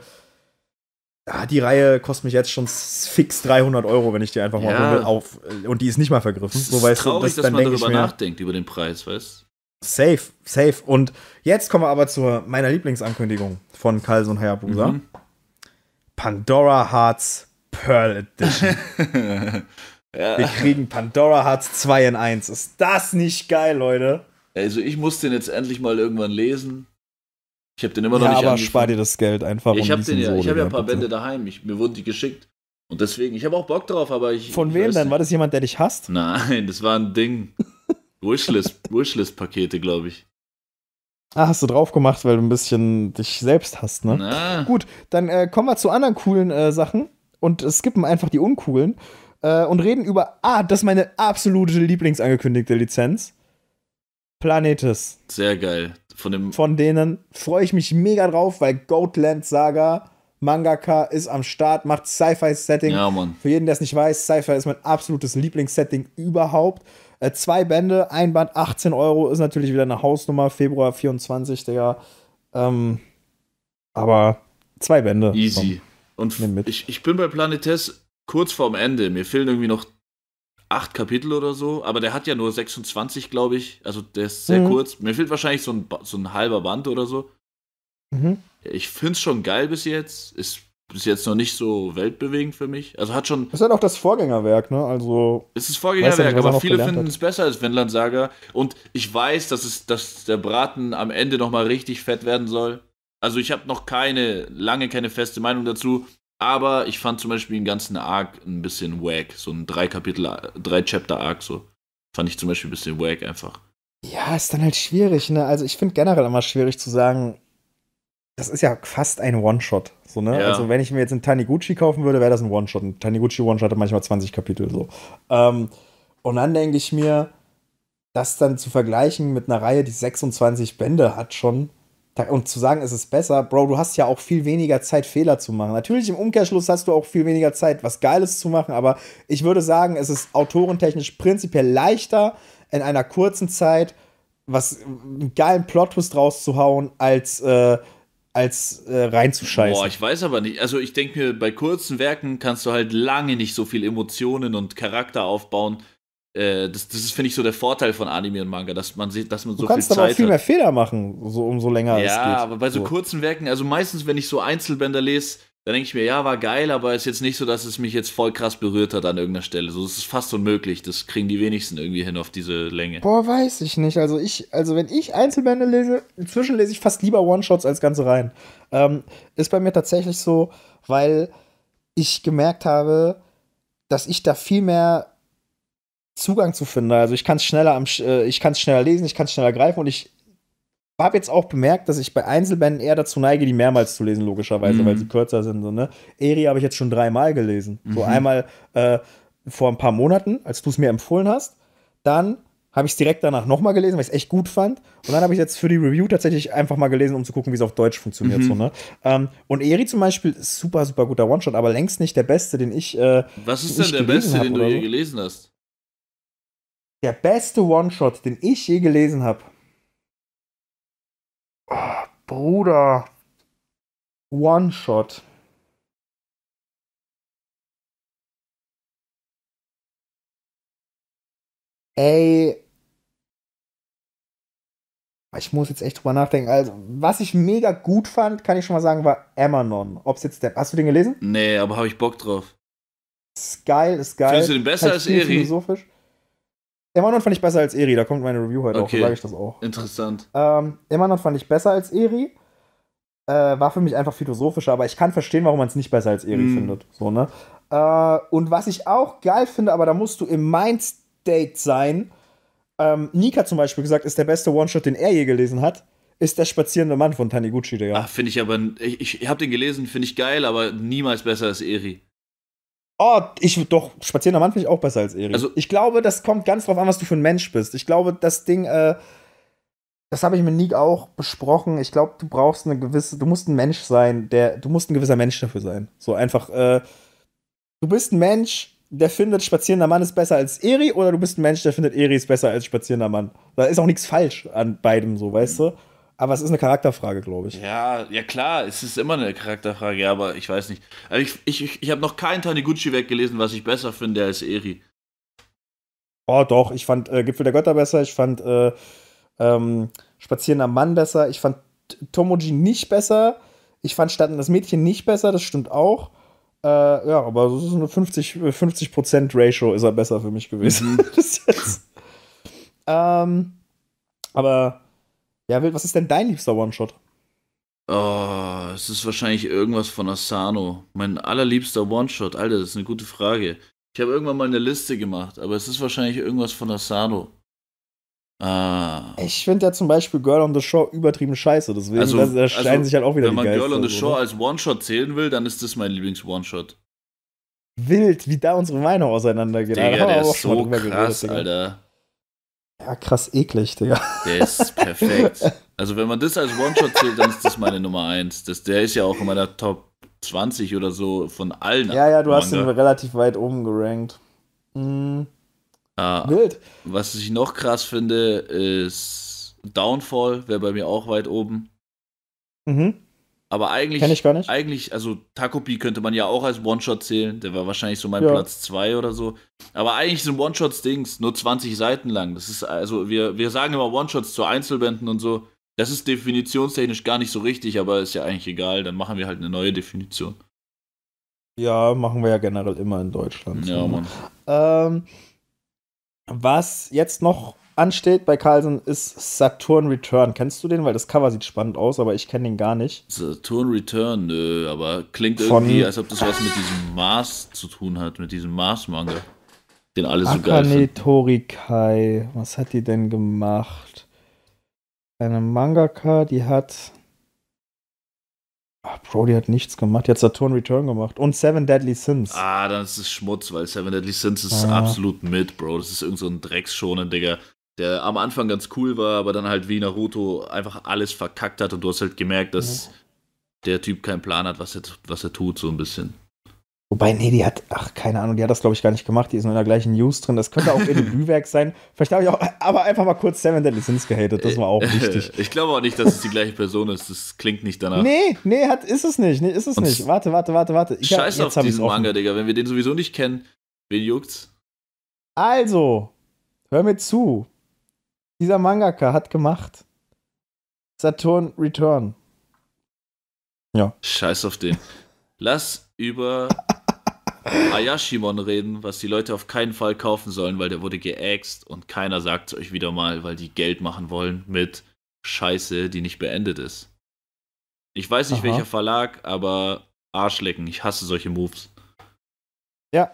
ah, die Reihe kostet mich jetzt schon fix dreihundert Euro, wenn ich die einfach mal ja. auf, und die ist nicht mal vergriffen. Es ist so, weißt traurig, du, das, dass man darüber mir, nachdenkt, über den Preis, weißt du? Safe, safe. Und jetzt kommen wir aber zu meiner Lieblingsankündigung von Carlsen und Hayabusa. Mhm. Pandora Hearts Pearl Edition. Ja. Wir kriegen Pandora Hearts zwei in eins. Ist das nicht geil, Leute? Also ich muss den jetzt endlich mal irgendwann lesen. Ich habe den immer noch ja, nicht aber angefangen. Spar dir das Geld einfach. Ich um habe ja, hab ja ein paar bitte. Bände daheim. Ich, mir wurden die geschickt. Und deswegen, ich habe auch Bock drauf, aber ich. Von ich wem denn? Nicht. War das jemand, der dich hasst? Nein, das war ein Ding. Wishlist-Pakete, glaube ich. Ah, hast du drauf gemacht, weil du ein bisschen dich selbst hasst, ne? Na. Gut, dann äh, kommen wir zu anderen coolen äh, Sachen und äh, skippen einfach die uncoolen äh, und reden über, ah, das ist meine absolute Lieblingsangekündigte Lizenz. Planetes. Sehr geil. Von, dem Von denen freue ich mich mega drauf, weil Goatland Saga Mangaka ist am Start, macht Sci-Fi-Setting. Ja, Mann. Für jeden, der es nicht weiß, Sci-Fi ist mein absolutes Lieblingssetting überhaupt. Äh, zwei Bände, ein Band, achtzehn Euro, ist natürlich wieder eine Hausnummer, Februar vierundzwanzig, Digga. Ähm, aber zwei Bände. Easy. Komm, und ich, ich bin bei Planetes kurz vorm Ende. Mir fehlen irgendwie noch acht Kapitel oder so, aber der hat ja nur sechsundzwanzig, glaube ich. Also der ist sehr mhm. kurz. Mir fehlt wahrscheinlich so ein, so ein halber Band oder so. Mhm. Ich finde es schon geil bis jetzt. Ist bis jetzt noch nicht so weltbewegend für mich. Also hat schon. Das ist halt auch das Vorgängerwerk, ne? Also. Es ist Vorgängerwerk, nicht, aber viele finden es besser als Vinland Saga. Und ich weiß, dass es, dass der Braten am Ende nochmal richtig fett werden soll. Also ich habe noch keine, lange keine feste Meinung dazu. Aber ich fand zum Beispiel den ganzen Arc ein bisschen wack. So ein drei Kapitel, drei Chapter Arc so. Fand ich zum Beispiel ein bisschen wack einfach. Ja, ist dann halt schwierig, ne? Also ich finde generell immer schwierig zu sagen, das ist ja fast ein One-Shot. So, ne? Ja. Also wenn ich mir jetzt einen Taniguchi kaufen würde, wäre das ein One-Shot. Ein Taniguchi One-Shot hat manchmal zwanzig Kapitel so. Ähm, und dann denke ich mir, das dann zu vergleichen mit einer Reihe, die sechsundzwanzig Bände hat schon, und zu sagen, es ist besser, Bro, du hast ja auch viel weniger Zeit, Fehler zu machen. Natürlich im Umkehrschluss hast du auch viel weniger Zeit, was Geiles zu machen, aber ich würde sagen, es ist autorentechnisch prinzipiell leichter, in einer kurzen Zeit was, einen geilen Plot-Twist rauszuhauen, als, äh, als äh, reinzuscheißen. Boah, ich weiß aber nicht. Also ich denke mir, bei kurzen Werken kannst du halt lange nicht so viel Emotionen und Charakter aufbauen. Das, das ist, finde ich, so der Vorteil von Anime und Manga, dass man sieht, dass man so viel Zeit hat. Du kannst aber viel mehr Fehler machen, so, umso länger es geht. Ja, aber bei so kurzen Werken, also meistens, wenn ich so Einzelbänder lese, dann denke ich mir, ja, war geil, aber ist jetzt nicht so, dass es mich jetzt voll krass berührt hat an irgendeiner Stelle. So, das ist fast unmöglich. Das kriegen die wenigsten irgendwie hin auf diese Länge. Boah, weiß ich nicht. Also ich, also wenn ich Einzelbände lese, inzwischen lese ich fast lieber One-Shots als ganze Reihen. Ähm, ist bei mir tatsächlich so, weil ich gemerkt habe, dass ich da viel mehr Zugang zu finden. Also ich kann es schneller am, ich kann es schneller lesen, ich kann es schneller greifen und ich habe jetzt auch bemerkt, dass ich bei Einzelbänden eher dazu neige, die mehrmals zu lesen, logischerweise, mhm. weil sie kürzer sind. So, ne? Eri habe ich jetzt schon dreimal gelesen. Mhm. So einmal äh, vor ein paar Monaten, als du es mir empfohlen hast. Dann habe ich es direkt danach nochmal gelesen, weil ich es echt gut fand. Und dann habe ich jetzt für die Review tatsächlich einfach mal gelesen, um zu gucken, wie es auf Deutsch funktioniert. Mhm. So, ne? ähm, und Eri zum Beispiel ist super, super guter One-Shot, aber längst nicht der beste, den ich äh, Was ist denn der beste, den du je gelesen hast? Der beste One-Shot, den ich je gelesen habe. Oh, Bruder. One-Shot. Ey. Ich muss jetzt echt drüber nachdenken. Also, was ich mega gut fand, kann ich schon mal sagen, war Emanon. Ob's jetzt der, hast du den gelesen? Nee, aber habe ich Bock drauf. Ist geil, ist geil. Findest du den besser als Eri? Philosophisch. Emanon fand ich besser als Eri, da kommt meine Review heute okay. auch, da sage ich das auch. Interessant. Ähm, Emanon fand ich besser als Eri, äh, war für mich einfach philosophischer, aber ich kann verstehen, warum man es nicht besser als Eri mm. findet. So, ne? äh, und was ich auch geil finde, aber da musst du im Mindstate sein, ähm, Niek hat zum Beispiel gesagt, ist der beste One-Shot, den er je gelesen hat, ist der Spazierende Mann von Taniguchi, Digga. Ach, finde ich aber, ich, ich habe den gelesen, finde ich geil, aber niemals besser als Eri. Oh, ich doch, Spazierender Mann finde ich auch besser als Eri. Also, ich glaube, das kommt ganz drauf an, was du für ein Mensch bist. Ich glaube, das Ding, äh, das habe ich mit Niek auch besprochen. Ich glaube, du brauchst eine gewisse, du musst ein Mensch sein, der, du musst ein gewisser Mensch dafür sein. So einfach, äh, du bist ein Mensch, der findet, Spazierender Mann ist besser als Eri, oder du bist ein Mensch, der findet, Eri ist besser als Spazierender Mann. Da ist auch nichts falsch an beidem, so, weißt mhm. du? Aber es ist eine Charakterfrage, glaube ich. Ja, ja klar, es ist immer eine Charakterfrage, ja, aber ich weiß nicht. Also ich ich, ich habe noch kein Taniguchi-Werk gelesen, was ich besser finde als Eri. Oh doch, ich fand äh, Gipfel der Götter besser, ich fand äh, ähm, Spazierender Mann besser, ich fand Tomoji nicht besser, ich fand Statten das Mädchen nicht besser, das stimmt auch. Äh, ja, aber so ist eine fünfzig Prozent Ratio ist er besser für mich gewesen. Bis jetzt. ähm, aber ja, Wild, was ist denn dein liebster One-Shot? Oh, es ist wahrscheinlich irgendwas von Asano. Mein allerliebster One-Shot. Alter, das ist eine gute Frage. Ich habe irgendwann mal eine Liste gemacht, aber es ist wahrscheinlich irgendwas von Asano. Ah. Ich finde ja zum Beispiel Girl on the Shore übertrieben scheiße, deswegen also, das, da scheinen also, sich halt auch wieder die Geister. Wenn man Girl on the Shore oder? Als One-Shot zählen will, dann ist das mein Lieblings-One-Shot. Wild, wie da unsere Meinung auseinandergeht. Digga, da der ist so krass, geredet, Alter. Ja, krass eklig, Digga. Der ist perfekt. Also wenn man das als One-Shot zählt, dann ist das meine Nummer eins. Das, der ist ja auch in meiner Top zwanzig oder so von allen. Ja, ja, du Manga. Hast ihn relativ weit oben gerankt. Mhm. Ah, wild. Was ich noch krass finde, ist Downfall, wäre bei mir auch weit oben. Mhm. Aber eigentlich, kenn ich gar nicht. Eigentlich, also Takopi könnte man ja auch als One-Shot zählen. Der war wahrscheinlich so mein ja. Platz zwei oder so. Aber eigentlich sind One-Shots-Dings nur zwanzig Seiten lang. Das ist, also wir, wir sagen immer One-Shots zu Einzelbänden und so. Das ist definitionstechnisch gar nicht so richtig, aber ist ja eigentlich egal. Dann machen wir halt eine neue Definition. Ja, machen wir ja generell immer in Deutschland. Ja, so. Mann. Ähm, was jetzt noch ansteht bei Carlsen ist Saturn Return. Kennst du den? Weil das Cover sieht spannend aus, aber ich kenne den gar nicht. Saturn Return, nö, aber klingt Von irgendwie, als ob das was mit diesem Mars zu tun hat, mit diesem Mars-Manga, den alle so geil finden. Akane Torikai, was hat die denn gemacht? Eine Mangaka, die hat Ach, Bro, die hat nichts gemacht. Die hat Saturn Return gemacht. Und Seven Deadly Sins. Ah, dann ist es Schmutz, weil Seven Deadly Sins ist ah. absolut mit, Bro. Das ist irgend so ein Drecksschonen, Digga. Der am Anfang ganz cool war, aber dann halt wie Naruto einfach alles verkackt hat und du hast halt gemerkt, dass mhm. der Typ keinen Plan hat, was er, was er tut, so ein bisschen. Wobei, nee, die hat, ach, keine Ahnung, die hat das, glaube ich, gar nicht gemacht. Die ist nur in der gleichen News drin. Das könnte auch in dem Blühwerk sein. Vielleicht habe ich auch, aber einfach mal kurz Seven Deadly Sins gehatet. Das war auch wichtig. Ich glaube auch nicht, dass es die gleiche Person ist. Das klingt nicht danach. Nee, nee, hat, ist es nicht. Nee, ist es Und nicht. Warte, warte, warte, warte. Ich Scheiß hab, auf diesen Manga, Digga. Wenn wir den sowieso nicht kennen, wen juckt's? Also, hör mir zu. Dieser Mangaka hat gemacht Saturn Return. Ja. Scheiß auf den. Lass über Ayashimon reden, was die Leute auf keinen Fall kaufen sollen, weil der wurde geäxt und keiner sagt es euch wieder mal, weil die Geld machen wollen mit Scheiße, die nicht beendet ist. Ich weiß nicht, Aha. welcher Verlag, aber Arschlecken, ich hasse solche Moves. Ja,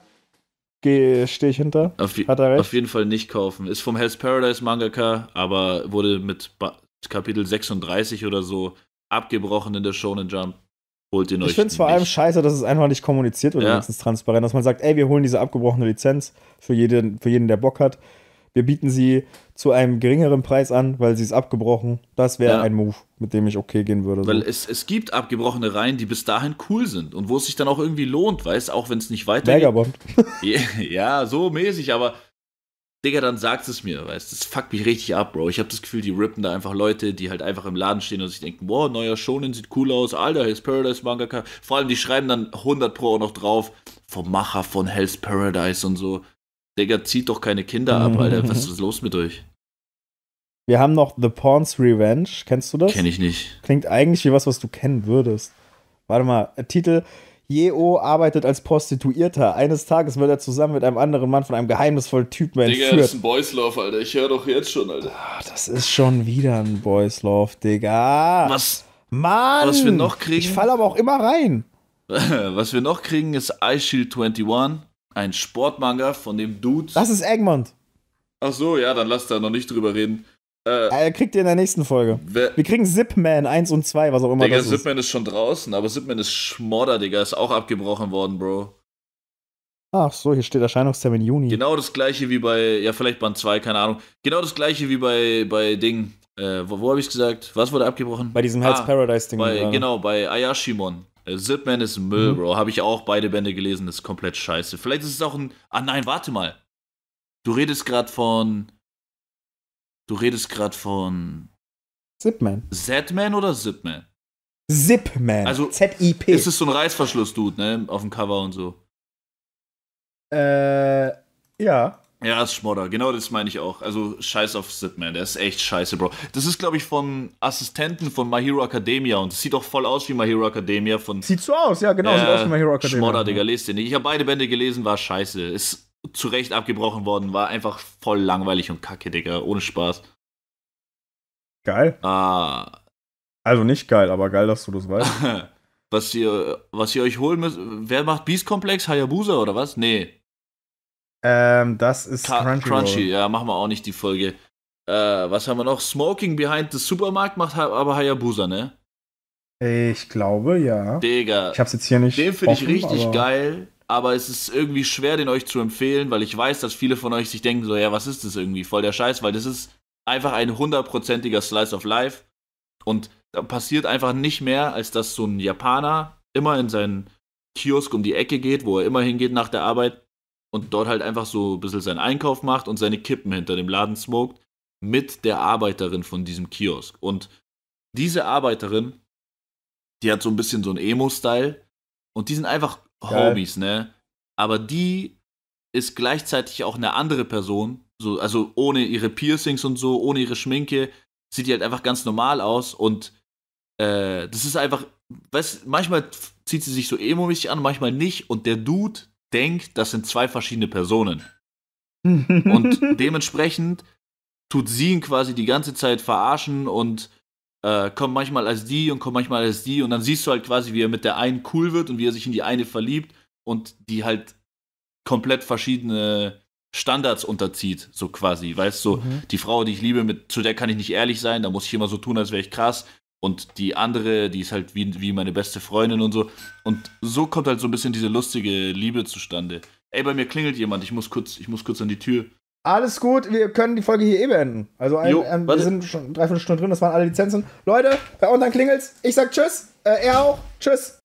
stehe ich hinter. Auf, Hat er recht? Auf jeden Fall nicht kaufen. Ist vom Hell's Paradise Mangaka, aber wurde mit ba- Kapitel sechsunddreißig oder so abgebrochen in der Shonen Jump. Holt ihn euch. Ich finde es vor allem scheiße, dass es einfach nicht kommuniziert wird, ja. wenigstens transparent, dass man sagt, ey, wir holen diese abgebrochene Lizenz für jeden, für jeden, der Bock hat. Wir bieten sie zu einem geringeren Preis an, weil sie ist abgebrochen. Das wäre ja. ein Move, mit dem ich okay gehen würde. Weil so. es, es gibt abgebrochene Reihen, die bis dahin cool sind und wo es sich dann auch irgendwie lohnt, weißt, auch wenn es nicht weitergeht. Megabond. Ja, so mäßig, aber Digga, dann sagt es mir, weißt, das fuckt mich richtig ab, Bro. Ich habe das Gefühl, die rippen da einfach Leute, die halt einfach im Laden stehen und sich denken, boah, neuer Shonen sieht cool aus, Alter, Hell's Paradise Mangaka. Vor allem, die schreiben dann hundert Pro auch noch drauf, vom Macher von Hell's Paradise und so. Digga, zieht doch keine Kinder ab, Alter, was ist los mit euch? Wir haben noch The Pawn's Revenge, kennst du das? Kenn ich nicht. Klingt eigentlich wie was, was du kennen würdest. Warte mal, Titel... Yeo arbeitet als Prostituierter. Eines Tages wird er zusammen mit einem anderen Mann von einem geheimnisvollen Typen entführt. Digga, das ist ein Boys Love, Alter. Ich höre doch jetzt schon, Alter. Ach, das ist schon wieder ein Boys Love, Digga. Was? Mann! Was wir noch kriegen? Ich falle aber auch immer rein. Was wir noch kriegen ist Ice Shield einundzwanzig. Ein Sportmanga von dem Dude. Das ist Egmont. Ach so, ja, dann lass da noch nicht drüber reden. Äh, kriegt ihr in der nächsten Folge. We- Wir kriegen Zipman eins und zwei, was auch immer Digga, das ist. Digga, Zipman ist schon draußen, aber Zipman ist Schmodder, Digga. Ist auch abgebrochen worden, Bro. Ach so, hier steht Erscheinungstermin Juni. Genau das gleiche wie bei, ja, vielleicht Band zwei, keine Ahnung. Genau das gleiche wie bei, bei Ding. Äh, wo wo habe ich gesagt? Was wurde abgebrochen? Bei diesem Hell's ah, Paradise-Ding. Bei, genau, bei Ayashimon. Äh, Zipman ist Müll, mhm. Bro. Habe ich auch beide Bände gelesen. Das ist komplett scheiße. Vielleicht ist es auch ein... Ah nein, warte mal. Du redest gerade von... Du redest gerade von... Zipman. Z-Man oder Zipman? Zipman. Also Z-I-P. Ist es so ein Reißverschluss-Dude, ne? Auf dem Cover und so. Äh, ja. Ja, ist Schmodder. Genau das meine ich auch. Also scheiß auf Zipman. Der ist echt scheiße, Bro. Das ist, glaube ich, von Assistenten von My Hero Academia. Und es sieht doch voll aus wie My Hero Academia. Von sieht so aus, ja, genau. Äh, sieht aus wie My Hero Academia. Schmodder, Digga. Lest den nicht. Ich habe beide Bände gelesen, war scheiße. Ist... zu Recht abgebrochen worden, war einfach voll langweilig und kacke, Digga, ohne Spaß. Geil. Ah, Also nicht geil, aber geil, dass du das weißt. Was ihr, was ihr euch holen müsst, wer macht Beast Complex? Hayabusa oder was? Nee. Ähm, das ist Ka- Crunchy. Crunchy, ja, machen wir auch nicht die Folge. Äh, was haben wir noch? Smoking Behind the Supermarkt macht aber Hayabusa, ne? Ich glaube, ja. Digga. Ich hab's jetzt hier nicht. Den finde ich richtig aber geil, aber es ist irgendwie schwer, den euch zu empfehlen, weil ich weiß, dass viele von euch sich denken so, ja, was ist das irgendwie? Voll der Scheiß, weil das ist einfach ein hundertprozentiger Slice of Life und da passiert einfach nicht mehr, als dass so ein Japaner immer in seinen Kiosk um die Ecke geht, wo er immer hingeht nach der Arbeit und dort halt einfach so ein bisschen seinen Einkauf macht und seine Kippen hinter dem Laden smoked mit der Arbeiterin von diesem Kiosk. Und diese Arbeiterin, die hat so ein bisschen so einen Emo-Style. Und die sind einfach geil. Homies, ne? Aber die ist gleichzeitig auch eine andere Person. So, also ohne ihre Piercings und so, ohne ihre Schminke, sieht die halt einfach ganz normal aus. Und äh, das ist einfach, weißt, manchmal zieht sie sich so emo-mäßig an, manchmal nicht. Und der Dude denkt, das sind zwei verschiedene Personen. Und dementsprechend tut sie ihn quasi die ganze Zeit verarschen und Äh, kommt manchmal als die und kommt manchmal als die und dann siehst du halt quasi, wie er mit der einen cool wird und wie er sich in die eine verliebt und die halt komplett verschiedene Standards unterzieht, so quasi, weißt du, so, mhm. die Frau, die ich liebe, mit, zu der kann ich nicht ehrlich sein, da muss ich immer so tun, als wäre ich krass und die andere, die ist halt wie, wie meine beste Freundin und so und so kommt halt so ein bisschen diese lustige Liebe zustande. Ey, bei mir klingelt jemand, ich muss kurz, ich muss kurz an die Tür. Alles gut, wir können die Folge hier eh beenden. Also ein, jo, ein, wir sind schon dreiviertel Stunden drin, das waren alle Lizenzen. Leute, bei uns dann klingelt's. Ich sag tschüss, äh, er auch. Tschüss.